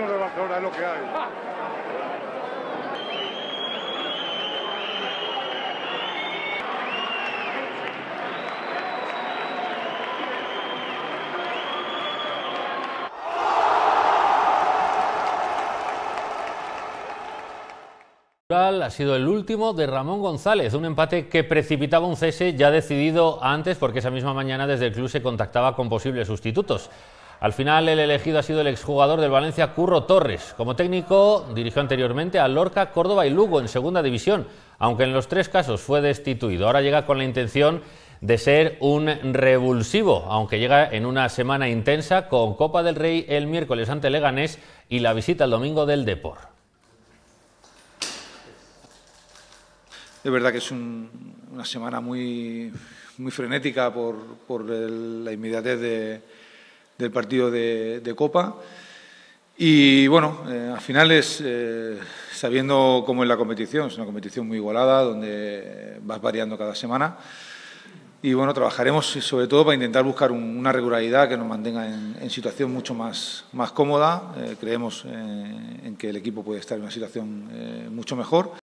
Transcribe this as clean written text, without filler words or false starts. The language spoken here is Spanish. no de Barcelona, es lo que hay. Ha sido el último de Ramón González, un empate que precipitaba un cese ya decidido antes, porque esa misma mañana desde el club se contactaba con posibles sustitutos. Al final el elegido ha sido el exjugador del Valencia, Curro Torres. Como técnico dirigió anteriormente a Lorca, Córdoba y Lugo en segunda división, aunque en los tres casos fue destituido. Ahora llega con la intención de ser un revulsivo, aunque llega en una semana intensa con Copa del Rey el miércoles ante Leganés y la visita el domingo del Deport. Es verdad que es una semana muy frenética por la inmediatez del partido de Copa. Y bueno, al final es sabiendo cómo es la competición, es una competición muy igualada, donde vas variando cada semana. Y bueno, trabajaremos sobre todo para intentar buscar una regularidad que nos mantenga en situación mucho más cómoda. Creemos en que el equipo puede estar en una situación mucho mejor.